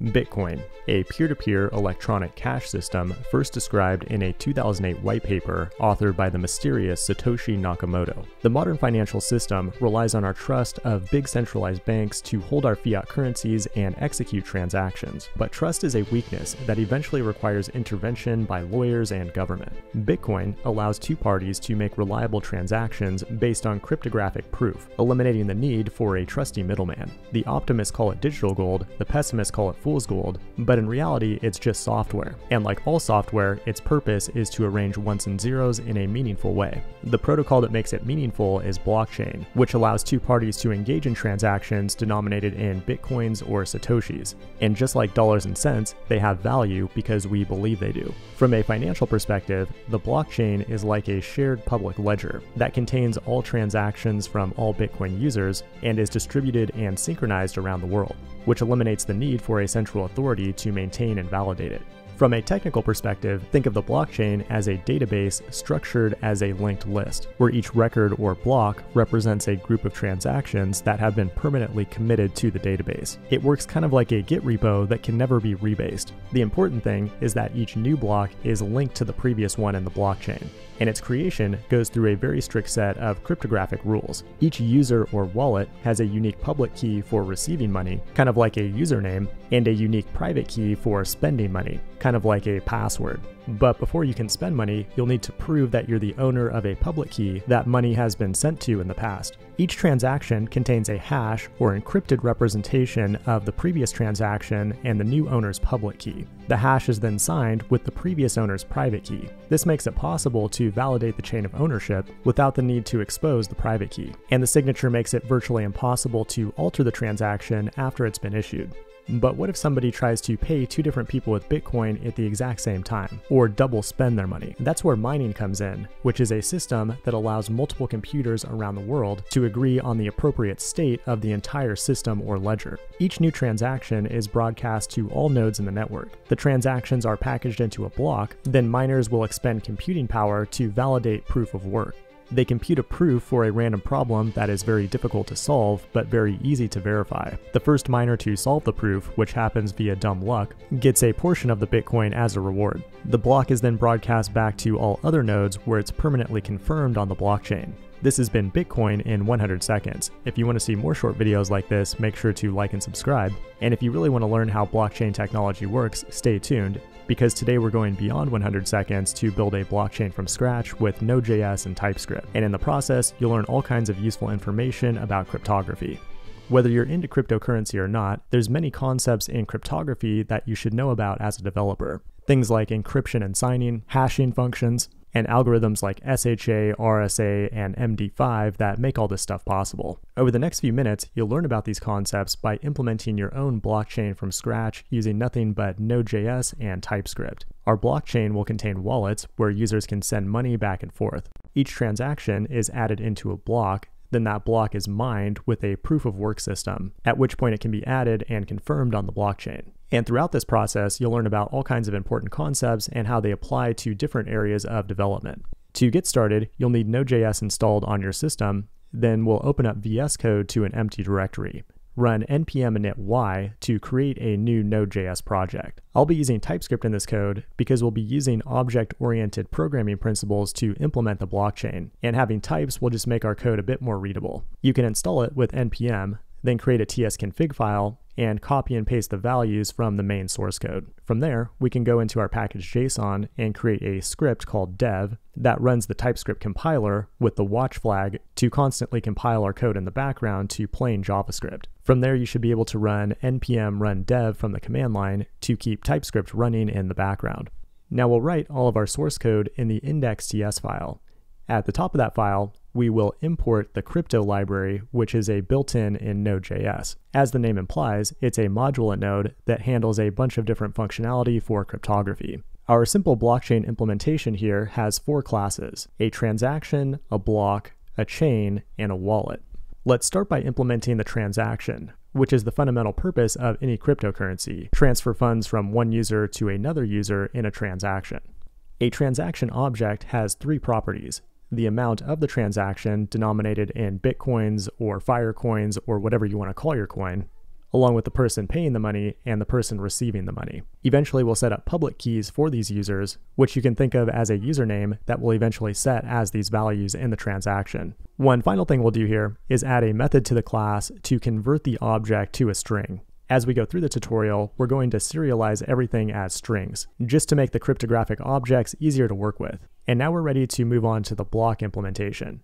Bitcoin, a peer-to-peer electronic cash system first described in a 2008 white paper authored by the mysterious Satoshi Nakamoto. The modern financial system relies on our trust of big centralized banks to hold our fiat currencies and execute transactions, but trust is a weakness that eventually requires intervention by lawyers and government. Bitcoin allows two parties to make reliable transactions based on cryptographic proof, eliminating the need for a trusty middleman. The optimists call it digital gold, the pessimists call it fool's gold, but in reality it's just software, and like all software, its purpose is to arrange ones and zeros in a meaningful way. The protocol that makes it meaningful is blockchain, which allows two parties to engage in transactions denominated in bitcoins or satoshis, and just like dollars and cents, they have value because we believe they do. From a financial perspective, the blockchain is like a shared public ledger that contains all transactions from all Bitcoin users and is distributed and synchronized around the world, which eliminates the need for a central authority to maintain and validate it. From a technical perspective, think of the blockchain as a database structured as a linked list, where each record or block represents a group of transactions that have been permanently committed to the database. It works kind of like a Git repo that can never be rebased. The important thing is that each new block is linked to the previous one in the blockchain, and its creation goes through a very strict set of cryptographic rules. Each user or wallet has a unique public key for receiving money, kind of like a username, and a unique private key for spending money, kind of like a password. But before you can spend money, you'll need to prove that you're the owner of a public key that money has been sent to in the past. Each transaction contains a hash or encrypted representation of the previous transaction and the new owner's public key. The hash is then signed with the previous owner's private key. This makes it possible to validate the chain of ownership without the need to expose the private key, and the signature makes it virtually impossible to alter the transaction after it's been issued. But what if somebody tries to pay two different people with Bitcoin at the exact same time, or double spend their money? That's where mining comes in, which is a system that allows multiple computers around the world to agree on the appropriate state of the entire system or ledger. Each new transaction is broadcast to all nodes in the network. The transactions are packaged into a block, then miners will expend computing power to validate proof of work. They compute a proof for a random problem that is very difficult to solve, but very easy to verify. The first miner to solve the proof, which happens via dumb luck, gets a portion of the Bitcoin as a reward. The block is then broadcast back to all other nodes where it's permanently confirmed on the blockchain. This has been Bitcoin in 100 seconds. If you want to see more short videos like this, make sure to like and subscribe. And if you really want to learn how blockchain technology works, stay tuned, because today we're going beyond 100 seconds to build a blockchain from scratch with Node.js and TypeScript. And in the process, you'll learn all kinds of useful information about cryptography. Whether you're into cryptocurrency or not, there's many concepts in cryptography that you should know about as a developer. Things like encryption and signing, hashing functions, and algorithms like SHA, RSA, and MD5 that make all this stuff possible. Over the next few minutes, you'll learn about these concepts by implementing your own blockchain from scratch using nothing but Node.js and TypeScript. Our blockchain will contain wallets where users can send money back and forth. Each transaction is added into a block, then that block is mined with a proof of work system, at which point it can be added and confirmed on the blockchain. And throughout this process, you'll learn about all kinds of important concepts and how they apply to different areas of development. To get started, you'll need Node.js installed on your system, then we'll open up VS Code to an empty directory. Run npm init y to create a new Node.js project. I'll be using TypeScript in this code because we'll be using object-oriented programming principles to implement the blockchain, and having types will just make our code a bit more readable. You can install it with npm, then create a tsconfig file, and copy and paste the values from the main source code. From there, we can go into our package.json and create a script called dev that runs the TypeScript compiler with the watch flag to constantly compile our code in the background to plain JavaScript. From there, you should be able to run npm run dev from the command line to keep TypeScript running in the background. Now we'll write all of our source code in the index.ts file. At the top of that file, we will import the crypto library, which is a built-in in Node.js. As the name implies, it's a module in Node that handles a bunch of different functionality for cryptography. Our simple blockchain implementation here has four classes: a transaction, a block, a chain, and a wallet. Let's start by implementing the transaction, which is the fundamental purpose of any cryptocurrency: transfer funds from one user to another user in a transaction. A transaction object has three properties: the amount of the transaction denominated in bitcoins or firecoins or whatever you want to call your coin, along with the person paying the money and the person receiving the money. Eventually, we'll set up public keys for these users, which you can think of as a username that we'll eventually set as these values in the transaction. One final thing we'll do here is add a method to the class to convert the object to a string. As we go through the tutorial, we're going to serialize everything as strings, just to make the cryptographic objects easier to work with. And now we're ready to move on to the block implementation.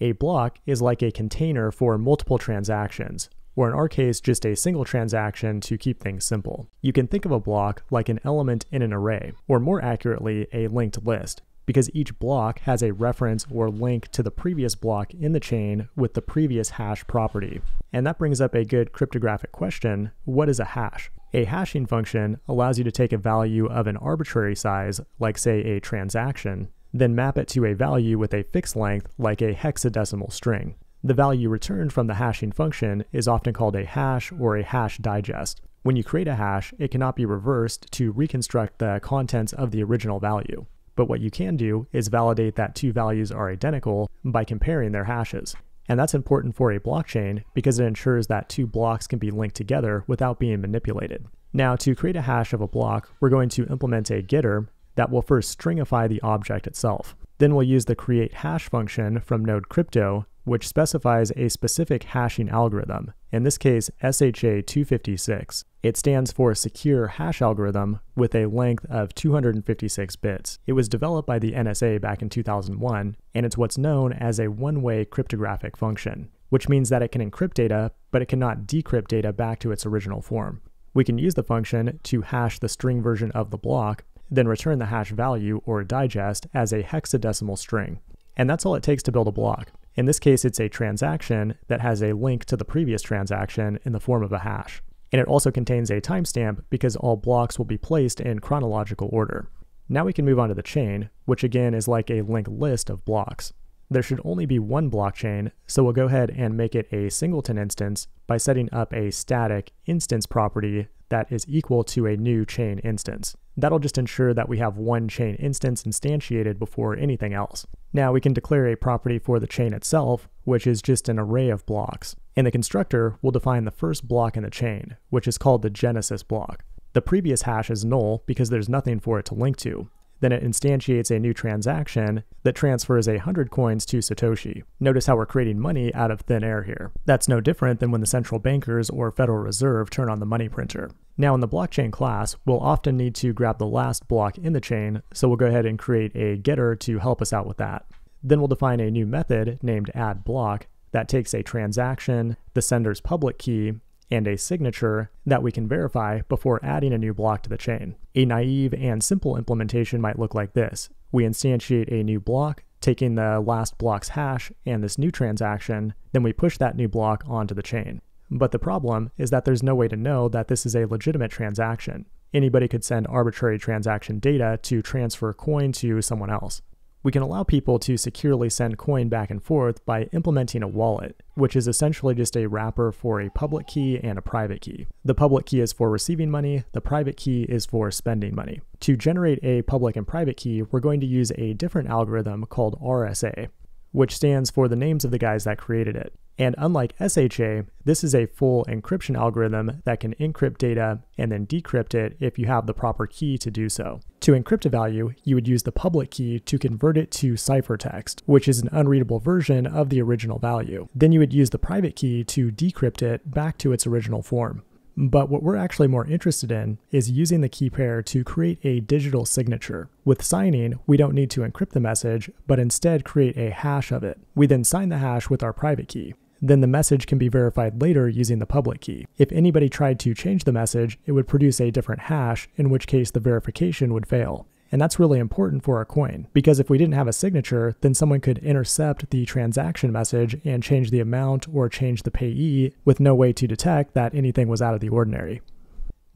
A block is like a container for multiple transactions, or in our case, just a single transaction to keep things simple. You can think of a block like an element in an array, or more accurately, a linked list, because each block has a reference or link to the previous block in the chain with the previous hash property. And that brings up a good cryptographic question: what is a hash? A hashing function allows you to take a value of an arbitrary size, like say a transaction, then map it to a value with a fixed length, like a hexadecimal string. The value returned from the hashing function is often called a hash or a hash digest. When you create a hash, it cannot be reversed to reconstruct the contents of the original value. But what you can do is validate that two values are identical by comparing their hashes. And that's important for a blockchain because it ensures that two blocks can be linked together without being manipulated. Now, to create a hash of a block, we're going to implement a getter that will first stringify the object itself. Then we'll use the createHash function from Node Crypto, which specifies a specific hashing algorithm, in this case SHA-256. It stands for Secure Hash Algorithm with a length of 256 bits. It was developed by the NSA back in 2001, and it's what's known as a one-way cryptographic function, which means that it can encrypt data, but it cannot decrypt data back to its original form. We can use the function to hash the string version of the block, then return the hash value or digest as a hexadecimal string. And that's all it takes to build a block. In this case, it's a transaction that has a link to the previous transaction in the form of a hash. And it also contains a timestamp because all blocks will be placed in chronological order. Now we can move on to the chain, which again is like a linked list of blocks. There should only be one blockchain, so we'll go ahead and make it a singleton instance by setting up a static instance property that is equal to a new chain instance. That'll just ensure that we have one chain instance instantiated before anything else. Now we can declare a property for the chain itself, which is just an array of blocks. In the constructor, we'll define the first block in the chain, which is called the genesis block. The previous hash is null because there's nothing for it to link to. Then it instantiates a new transaction that transfers 100 coins to Satoshi. Notice how we're creating money out of thin air here. That's no different than when the central bankers or Federal Reserve turn on the money printer. Now in the blockchain class, we'll often need to grab the last block in the chain, so we'll go ahead and create a getter to help us out with that. Then we'll define a new method named addBlock that takes a transaction, the sender's public key, and a signature that we can verify before adding a new block to the chain. A naive and simple implementation might look like this. We instantiate a new block, taking the last block's hash and this new transaction, then we push that new block onto the chain. But the problem is that there's no way to know that this is a legitimate transaction. Anybody could send arbitrary transaction data to transfer coin to someone else. We can allow people to securely send coin back and forth by implementing a wallet, which is essentially just a wrapper for a public key and a private key. The public key is for receiving money, the private key is for spending money. To generate a public and private key, we're going to use a different algorithm called RSA, which stands for the names of the guys that created it. And unlike SHA, this is a full encryption algorithm that can encrypt data and then decrypt it if you have the proper key to do so. To encrypt a value, you would use the public key to convert it to ciphertext, which is an unreadable version of the original value. Then you would use the private key to decrypt it back to its original form. But what we're actually more interested in is using the key pair to create a digital signature. With signing, we don't need to encrypt the message, but instead create a hash of it. We then sign the hash with our private key. Then the message can be verified later using the public key. If anybody tried to change the message, it would produce a different hash, in which case the verification would fail. And that's really important for our coin, because if we didn't have a signature, then someone could intercept the transaction message and change the amount or change the payee with no way to detect that anything was out of the ordinary.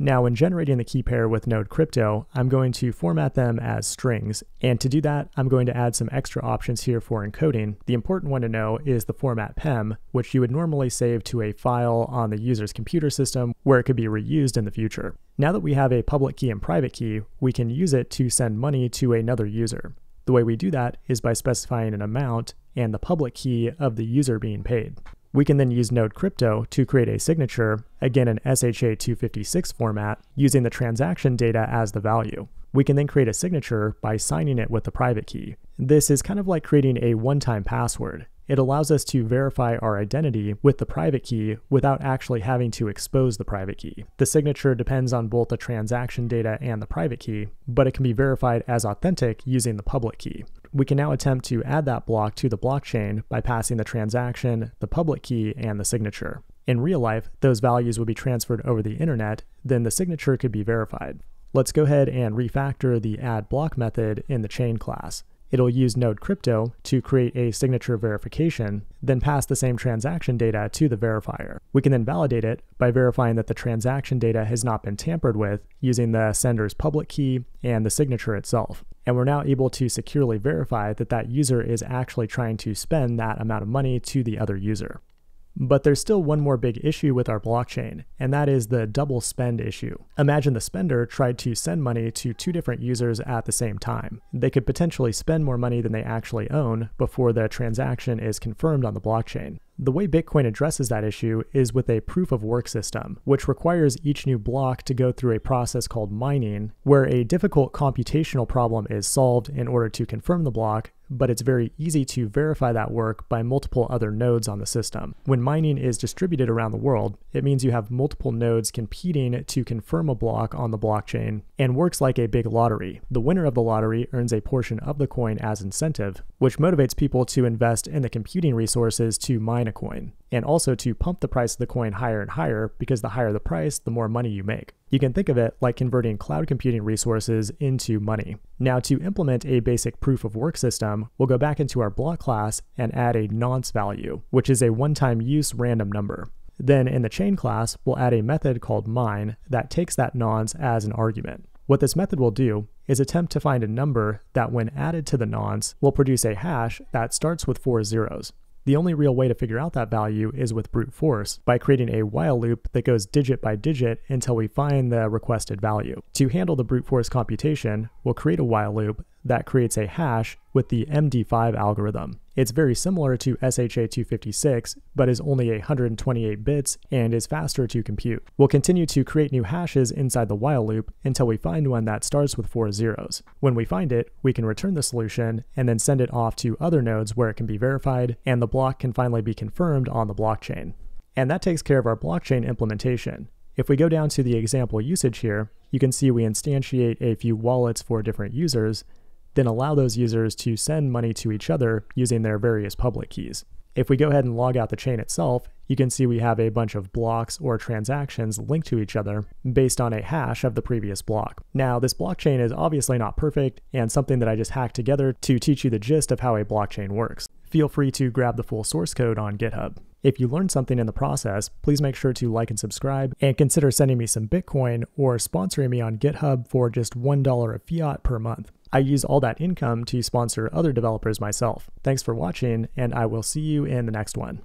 Now, when generating the key pair with Node Crypto, I'm going to format them as strings. And to do that, I'm going to add some extra options here for encoding. The important one to know is the format PEM, which you would normally save to a file on the user's computer system where it could be reused in the future. Now that we have a public key and private key, we can use it to send money to another user. The way we do that is by specifying an amount and the public key of the user being paid. We can then use Node Crypto to create a signature, again in SHA-256 format, using the transaction data as the value. We can then create a signature by signing it with the private key. This is kind of like creating a one-time password. It allows us to verify our identity with the private key without actually having to expose the private key. The signature depends on both the transaction data and the private key, but it can be verified as authentic using the public key. We can now attempt to add that block to the blockchain by passing the transaction, the public key, and the signature. In real life, those values would be transferred over the internet, then the signature could be verified. Let's go ahead and refactor the add block method in the chain class. It'll use Node Crypto to create a signature verification, then pass the same transaction data to the verifier. We can then validate it by verifying that the transaction data has not been tampered with using the sender's public key and the signature itself. And we're now able to securely verify that that user is actually trying to spend that amount of money to the other user. But there's still one more big issue with our blockchain, and that is the double spend issue. Imagine the spender tried to send money to two different users at the same time. They could potentially spend more money than they actually own before the transaction is confirmed on the blockchain. The way Bitcoin addresses that issue is with a proof-of-work system, which requires each new block to go through a process called mining, where a difficult computational problem is solved in order to confirm the block, but it's very easy to verify that work by multiple other nodes on the system. When mining is distributed around the world, it means you have multiple nodes competing to confirm a block on the blockchain, and works like a big lottery. The winner of the lottery earns a portion of the coin as incentive, which motivates people to invest in the computing resources to mine a coin, and also to pump the price of the coin higher and higher, because the higher the price, the more money you make. You can think of it like converting cloud computing resources into money. Now, to implement a basic proof-of-work system, we'll go back into our block class and add a nonce value, which is a one-time use random number. Then in the chain class, we'll add a method called mine that takes that nonce as an argument. What this method will do is attempt to find a number that, when added to the nonce, will produce a hash that starts with 4 zeros. The only real way to figure out that value is with brute force, by creating a while loop that goes digit by digit until we find the requested value. To handle the brute force computation, we'll create a while loop that creates a hash with the MD5 algorithm. It's very similar to SHA-256, but is only 128 bits and is faster to compute. We'll continue to create new hashes inside the while loop until we find one that starts with 4 zeros. When we find it, we can return the solution and then send it off to other nodes where it can be verified, and the block can finally be confirmed on the blockchain. And that takes care of our blockchain implementation. If we go down to the example usage here, you can see we instantiate a few wallets for different users, then allow those users to send money to each other using their various public keys. If we go ahead and log out the chain itself, you can see we have a bunch of blocks or transactions linked to each other based on a hash of the previous block. Now, this blockchain is obviously not perfect, and something that I just hacked together to teach you the gist of how a blockchain works. Feel free to grab the full source code on GitHub. If you learned something in the process, please make sure to like and subscribe, and consider sending me some Bitcoin or sponsoring me on GitHub for just $1 of fiat per month. I use all that income to sponsor other developers myself. Thanks for watching, and I will see you in the next one.